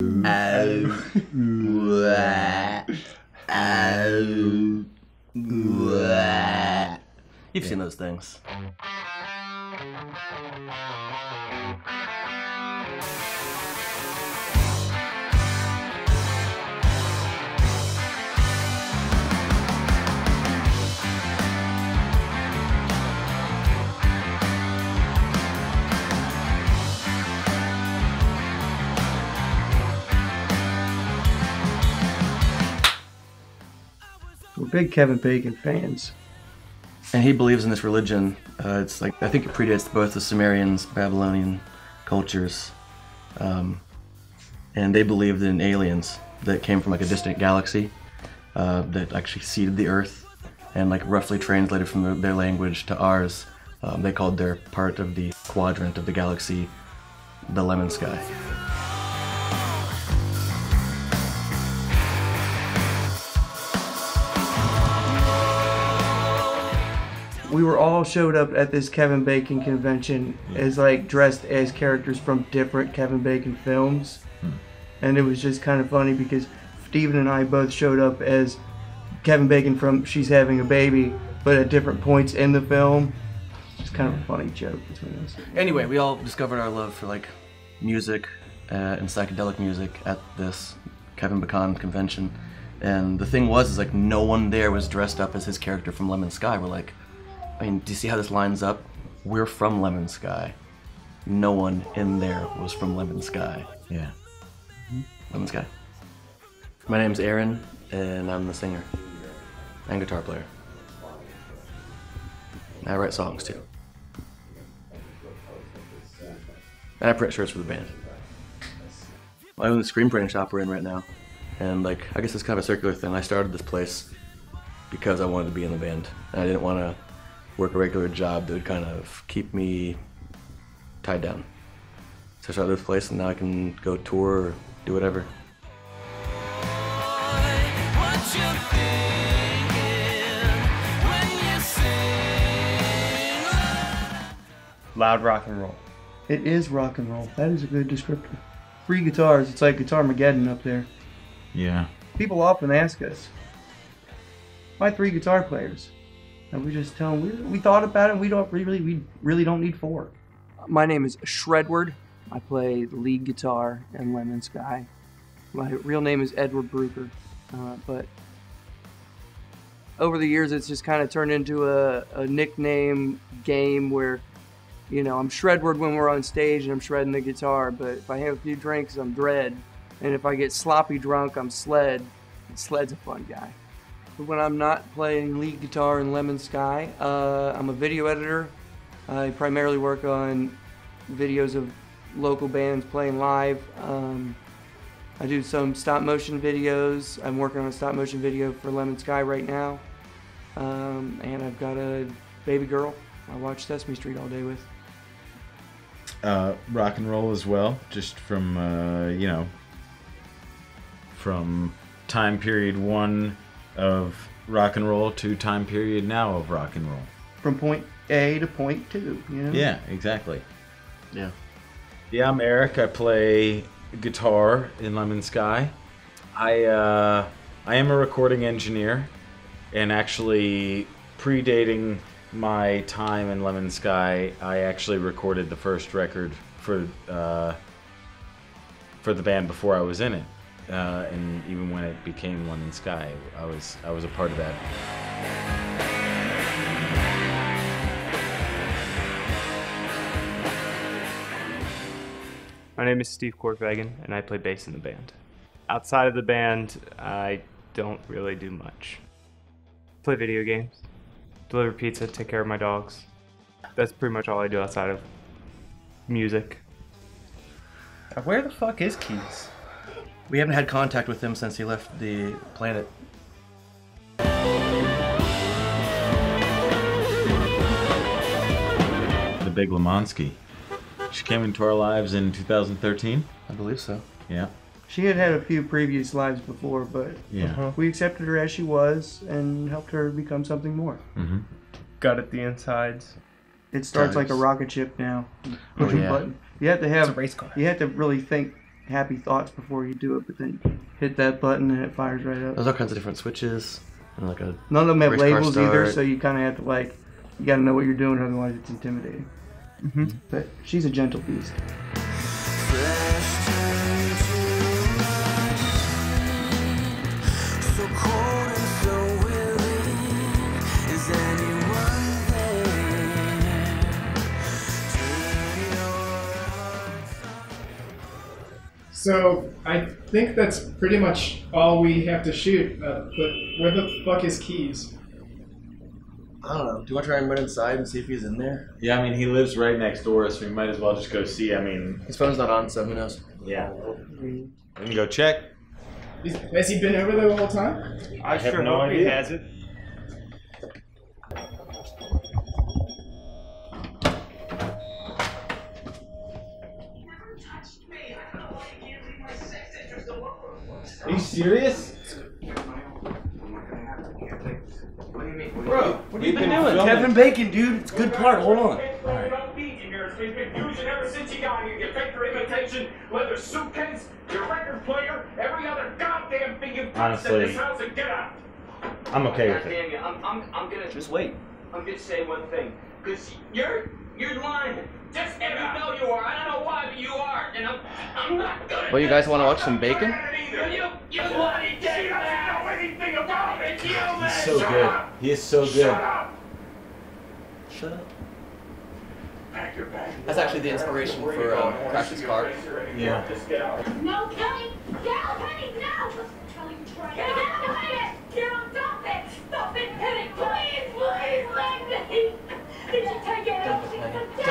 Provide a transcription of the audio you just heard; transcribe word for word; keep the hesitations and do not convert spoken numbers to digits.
You've seen those things. We're big Kevin Bacon fans. And he believes in this religion. Uh, it's like, I think it predates both the Sumerians, Babylonian cultures. Um, and they believed in aliens that came from like a distant galaxy uh, that actually seeded the earth. And like roughly translated from the, their language to ours, um, they called their part of the quadrant of the galaxy the Lemon Sky. We were all showed up at this Kevin Bacon convention as like dressed as characters from different Kevin Bacon films. Hmm. And it was just kind of funny because Steven and I both showed up as Kevin Bacon from She's Having a Baby, but at different points in the film. It's kind of a funny joke between us. Anyway, we all discovered our love for like music uh, and psychedelic music at this Kevin Bacon convention. And the thing was is like no one there was dressed up as his character from Lemon Sky. We're like, I mean, do you see how this lines up? We're from Lemon Sky. No one in there was from Lemon Sky. Yeah. Mm-hmm. Lemon Sky. My name's Aaron, and I'm the singer and guitar player. And I write songs too. And I print shirts for the band. I own the screen printing shop we're in right now. And like, I guess it's kind of a circular thing. I started this place because I wanted to be in the band. And I didn't want to work a regular job that would kind of keep me tied down. So I started this place and now I can go tour or do whatever. Loud rock and roll. It is rock and roll. That is a good descriptor. Free guitars. It's like Guitar-mageddon up there. Yeah. People often ask us, why three guitar players? And we just tell them, we, we thought about it, and we don't really, we really don't need four. My name is Shredward. I play lead guitar in Lemon Sky. My real name is Edward Bruker, uh, but over the years it's just kind of turned into a, a nickname game where, you know, I'm Shredward when we're on stage and I'm shredding the guitar, but if I have a few drinks, I'm Dread. And if I get sloppy drunk, I'm Sled. And Sled's a fun guy. When I'm not playing lead guitar in Lemon Sky, uh, I'm a video editor. I primarily work on videos of local bands playing live. Um, I do some stop motion videos. I'm working on a stop motion video for Lemon Sky right now. Um, and I've got a baby girl I watch Sesame Street all day with. Uh, rock and roll as well, just from, uh, you know, from time period one of rock and roll to time period now of rock and roll. From point A to point two, you know? Yeah, exactly. Yeah. Yeah, I'm Eric. I play guitar in Lemon Sky. I, uh, I am a recording engineer, and actually predating my time in Lemon Sky, I actually recorded the first record for, uh, for the band before I was in it. Uh, and even when it became Lemon Sky, I was I was a part of that. My name is Steve Kortvagin, and I play bass in the band. Outside of the band, I don't really do much. Play video games, deliver pizza, take care of my dogs. That's pretty much all I do outside of music. Where the fuck is Keys? We haven't had contact with him since he left the planet. The Big Lemonski. She came into our lives in two thousand thirteen? I believe so. Yeah. She had had a few previous lives before, but yeah. We accepted her as she was and helped her become something more. Mm-hmm. Gutted the insides. It starts Times. Like a rocket ship now. Push oh, yeah. a button. You have to have. It's a race car. You have to really think happy thoughts before you do it, but then you hit that button and it fires right up. There's all kinds of different switches. And like a None of them have labels either, so you kind of have to, like, you got to know what you're doing, otherwise it's intimidating. Mm-hmm. But she's a gentle beast. So I think that's pretty much all we have to shoot. Uh, but where the fuck is Keys? I don't know. Do you want to try and run inside and see if he's in there? Yeah, I mean, he lives right next door, so we might as well just go see. I mean, his phone's not on, so who knows? Yeah. We can go check. Is, has he been over there the whole time? I, I have sure no hope idea. He has it. Are you serious? Bro, what have you been, been doing? Filming. Kevin Bacon, dude. It's a good part. Hold on. All right. He's been using ever since he got here. Your Victor imitation, leather suitcase, your record player, every other goddamn thing you've got in this house, and get out. I'm okay with it. I'm, I'm, I'm gonna just wait. I'm gonna say one thing, cause you're, you're lying. Just get out. You know you are. I don't know why, but you are, and I'm, I'm not good. Well, you guys want to watch some Bacon? You, you bloody dead. She doesn't know anything about it. You He's so Shut good. Up. He is so Shut good. Up. Shut up. That's actually the inspiration for uh, Crash's car. Yeah. No, Kelly! Get out, Penny! No! Kelly, try Get out of it! Get out! Stop it! Stop it, Penny! Please, please, Penny! Did you take it out?